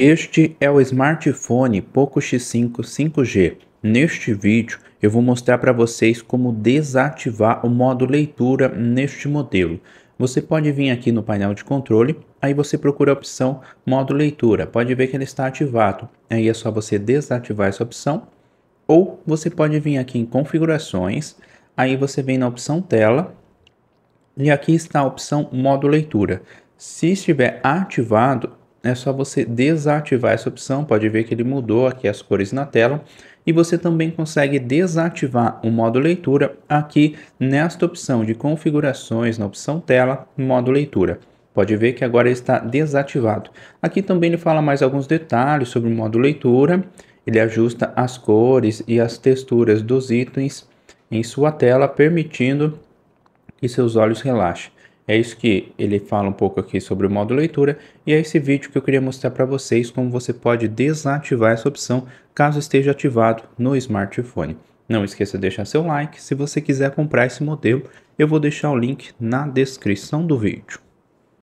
Este é o smartphone Poco X5 5G. Neste vídeo eu vou mostrar para vocês como desativar o modo leitura neste modelo. Você pode vir aqui no painel de controle, aí você procura a opção modo leitura, pode ver que ele está ativado, aí é só você desativar essa opção, ou você pode vir aqui em configurações, aí você vem na opção tela e aqui está a opção modo leitura. Se estiver ativado, é só você desativar essa opção, pode ver que ele mudou aqui as cores na tela. E você também consegue desativar o modo leitura aqui nesta opção de configurações, na opção tela, modo leitura. Pode ver que agora está desativado. Aqui também ele fala mais alguns detalhes sobre o modo leitura. Ele ajusta as cores e as texturas dos itens em sua tela, permitindo que seus olhos relaxem. É isso que ele fala um pouco aqui sobre o modo leitura, e é esse vídeo que eu queria mostrar para vocês como você pode desativar essa opção caso esteja ativado no smartphone. Não esqueça de deixar seu like, se você quiser comprar esse modelo eu vou deixar o link na descrição do vídeo.